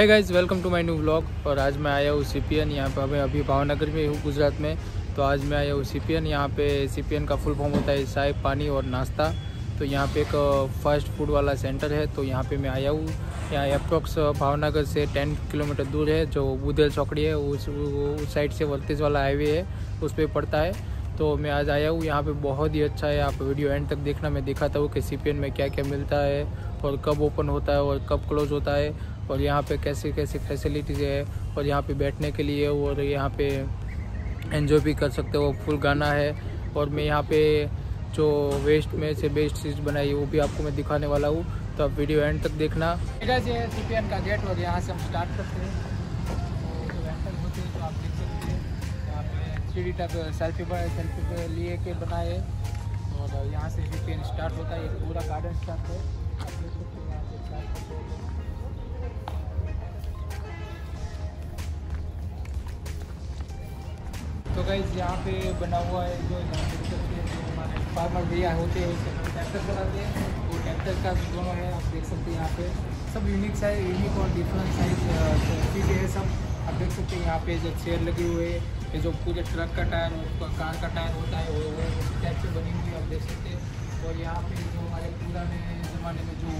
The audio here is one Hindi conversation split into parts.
है guys, welcome to my new vlog. और आज मैं आया हूँ सीपीएन, यहाँ पर मैं अभी भावनगर में हूँ गुजरात में। तो आज मैं आया हूँ सीपीएन। यहाँ पे सीपीएन का फुल फॉर्म होता है चाय पानी और नाश्ता। तो यहाँ पे एक फास्ट फूड वाला सेंटर है, तो यहाँ पे मैं आया हूँ। यहाँ अप्रॉक्स भावनगर से 10 किलोमीटर दूर है, जो बुधेल चौकड़ी है उस साइड से वर्तेज वाला हाईवे है उस पर पड़ता है। तो मैं आज आया हूँ, यहाँ पे बहुत ही अच्छा है। आप वीडियो एंड तक देखना, मैं दिखाता हूँ कि सीपीएन में क्या क्या मिलता है और कब ओपन होता है और कब क्लोज होता है, और यहाँ पे कैसे कैसे फैसिलिटीज़ है, और यहाँ पे बैठने के लिए और यहाँ पे एंजॉय भी कर सकते हो। फुल गाना है, और मैं यहाँ पे जो वेस्ट में से बेस्ट चीज़ बनाई वो भी आपको मैं दिखाने वाला हूँ। तो आप वीडियो एंड तक देखना। मेरा जो है सीपीएन का गेट, और यहाँ से हम स्टार्ट करते हैं। सीढ़ी तक सेल्फी लिए के बनाए, और यहाँ से सीपीएन स्टार्ट होता है। पूरा गार्डन स्टार्ट है। तो गाइस, यहाँ पे बना हुआ है जो हमारे फार्मर भैया होते हैं, उससे ट्रैक्टर बनाते हैं। वो ट्रैक्टर का दोनों है, आप देख सकते हैं। यहाँ पे सब यूनिक और डिफरेंट साइज चीज़ें हैं। सब आप देख सकते हैं। यहाँ पे जो चेयर लगी हुई है, ये जो पूरे ट्रक का टायर और कार का टायर होता है वो टाइप से बनी हुई है, आप देख सकते हैं। और यहाँ पे जो हमारे पुराने ज़माने में जो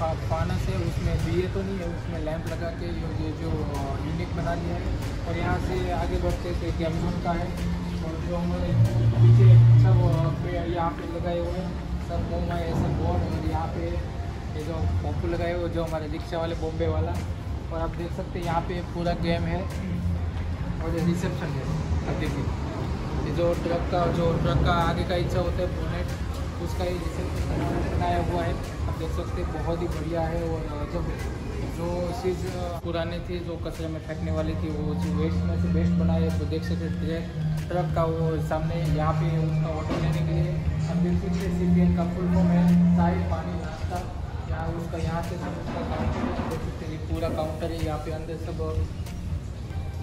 फानस है उसमें दिए तो नहीं है, उसमें लैंप लगा के ये जो यूनिक बना लिया है। और यहाँ से आगे बढ़ते तो एक अमेजोन का है, और जो हमारे पीछे सब यहाँ पे लगाए हुए हैं, सब बोम है, सब बोर्ड। और यहाँ पे ये जो पॉपू लगाए हुए जो हमारे रिक्शा वाले बॉम्बे वाला, और आप देख सकते हैं यहाँ पे पूरा गेम है। और ये रिसेप्शन है, आप देखिए। ये जो ट्रक का आगे का हिस्सा होता है बोनेट, उसका ये रिसेप्शन बनाया हुआ है, आप देख सकते हैं। बहुत ही बढ़िया है। और जब जो चीज़ पुराने थी जो कचरे में फेंकने वाली थी वो जो वेस्ट में से बेस्ट बनाए, तो देख सकते डायरेक्ट ट्रक का वो सामने यहाँ पे उसका ऑटो लेने के लिए। आप देख सकते हैं सीपीएन का फुल फॉर्म है चाय पानी नाश्ता। यहाँ उसका यहाँ से सब उसका काउंटर देख सकते हैं, पूरा काउंटर है। यहाँ पे अंदर सब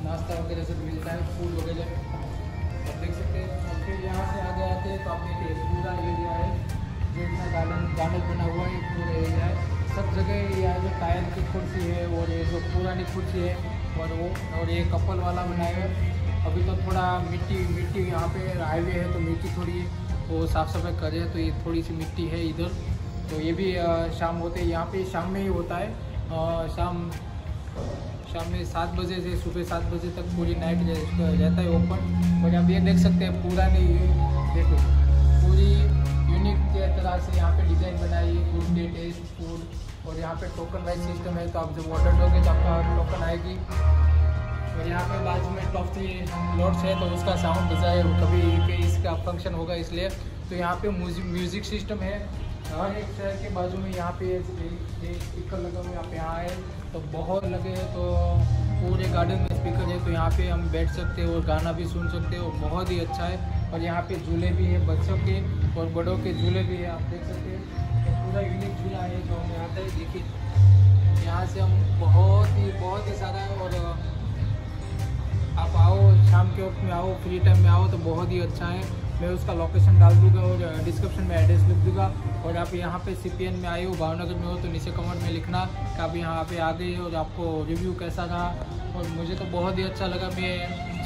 नाश्ता वगैरह सब मिलता है, फूड वगैरह आप देख सकते हैं। और फिर यहाँ से आगे आते हैं तो आप देखिए पूरा एरिया है जो इतना गार्डन बना हुआ है, पूरा एरिया है। सब जगह यहाँ जो टायर की कुर्सी है और ये जो पुरानी कुर्सी है, और वो और ये कपल वाला बनाया है। अभी तो थोड़ा मिट्टी यहाँ पे हाईवे है तो मिट्टी थोड़ी वो साफ सफाई करे, तो ये थोड़ी सी मिट्टी है इधर। तो ये भी शाम होते हैं, यहाँ पे शाम में ही होता है। शाम में 7 बजे से सुबह 7 बजे तक पूरी नाइट रहता है ओपन। और आप ये देख सकते हैं पूरा नहीं, देखो पूरी यूनिक तरह से यहाँ पे डिज़ाइन बनाई है। गुड डे टेस्ट फूड, और यहाँ पे टोकन वाइज सिस्टम है, तो आप जब ऑर्डर दोगे तो आपका टोकन आएगी। और यहाँ पे बाजू में टॉप 3 लॉट्स है, तो उसका साउंड बजा है, कभी पे इसका फंक्शन होगा इसलिए। तो यहाँ पे म्यूज़िक सिस्टम है हर एक शहर के बाजू में। यहाँ पे एक स्पीकर लगा हुआ, यहाँ पे यहाँ है तो बहुत लगे हैं, तो पूरे गार्डन में स्पीकर है। तो यहाँ पे हम बैठ सकते हैं और गाना भी सुन सकते हैं, और बहुत ही अच्छा है। और यहाँ पे झूले भी हैं, बच्चों के और बड़ों के झूले भी हैं, आप देख सकते हैं। तो पूरा यूनिक झूला है जो हमें आता है। देखिए यहाँ से हम बहुत ही सारा है। और आप आओ शाम के वक्त में, आओ फ्री टाइम में आओ तो बहुत ही अच्छा है। मैं उसका लोकेशन डाल दूंगा और डिस्क्रिप्शन में एड्रेस लिख दूंगा। और आप यहाँ पे सीपीएन में आए हो, भावनगर में हो, तो नीचे कमेंट में लिखना कि आप यहाँ पे आ गए और आपको रिव्यू कैसा रहा। और मुझे तो बहुत ही अच्छा लगा। मैं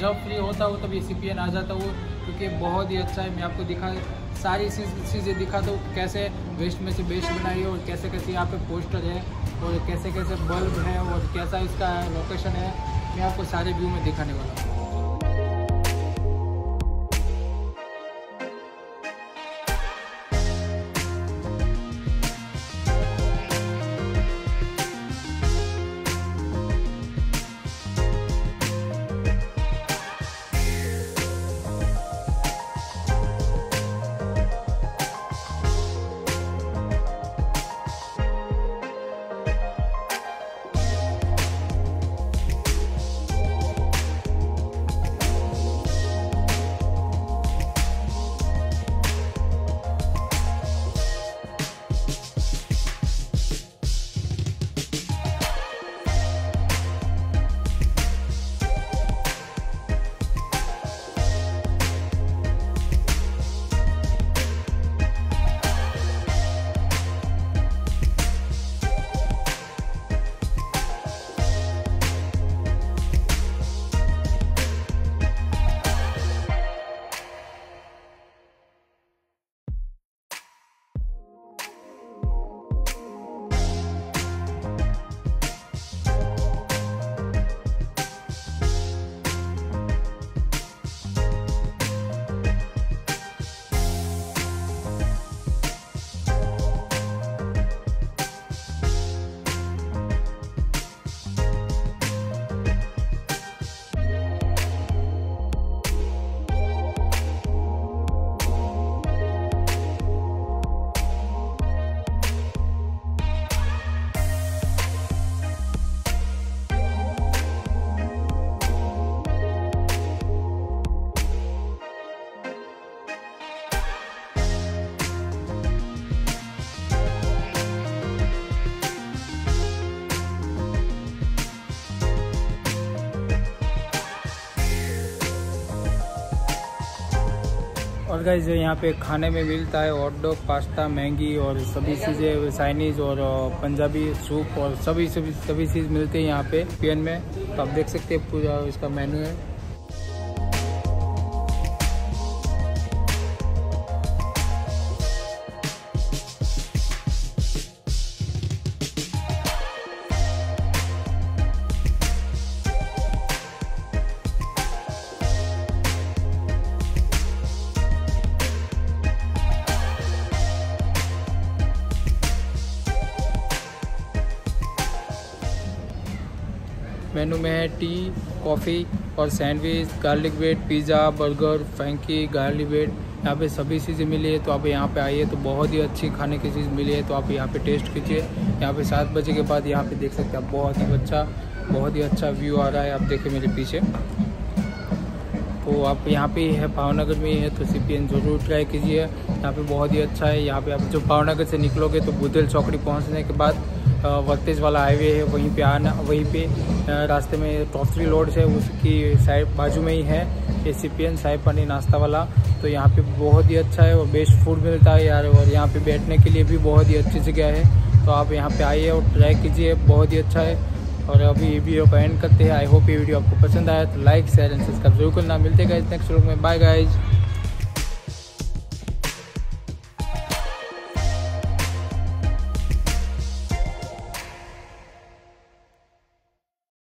जब फ्री होता हूँ तभी सीपीएन आ जाता हूँ, क्योंकि बहुत ही अच्छा है। मैं आपको सारी चीज़ें दिखाता हूँ, कैसे वेस्ट में से बेस्ट बनाई और कैसे कैसे यहाँ पर पोस्टर है और कैसे कैसे बल्ब है और कैसा इसका लोकेशन है। मैं आपको सारे व्यू में दिखाने वाला हूँ। साथ गाइस यहाँ पे खाने में मिलता है हॉट डॉग, पास्ता, मैगी और सभी चीज़ें, चाइनीज़ और पंजाबी सूप और सभी चीज़ मिलती है यहाँ पे सीपीएन में। तो आप देख सकते हैं पूरा इसका मेन्यू है। मेनू में है टी, कॉफ़ी और sandwich, garlic bread, pizza, burger, frankie, garlic bread, यहाँ पे सभी चीज़ें मिली है। तो आप यहाँ पे आइए तो बहुत ही अच्छी खाने की चीज़ मिली है, तो आप यहाँ पे टेस्ट कीजिए। यहाँ पे 7 बजे के बाद यहाँ पे देख सकते हैं आप बहुत ही अच्छा व्यू आ रहा है। आप देखिए मेरे पीछे, तो आप यहाँ पे है भावनगर में है तो सीपीएन ज़रूर ट्राई कीजिए, यहाँ पे बहुत ही अच्छा है। यहाँ पे आप जो भावनगर से निकलोगे तो बुधेल चौकड़ी पहुँचने के बाद वर्तेज वाला हाईवे है, वहीं पे रास्ते में टॉपरी रोड्स है, उसकी साइड बाजू में ही है ये सीपीएन चाय पानी नाश्ता वाला। तो यहाँ पे बहुत ही अच्छा है और बेस्ट फूड मिलता है यार, और यहाँ पे बैठने के लिए भी बहुत ही अच्छी जगह है। तो आप यहाँ पे आइए और ट्राई कीजिए, बहुत ही अच्छा है। और अभी ये वीडियो को एंड करते हैं। आई होप ये वीडियो आपको पसंद आया तो लाइक, शेयर एंड सब्सक्राइब जरूर करना। मिलते गाइज नेक्स्ट व्लॉग में, बाय गाइज।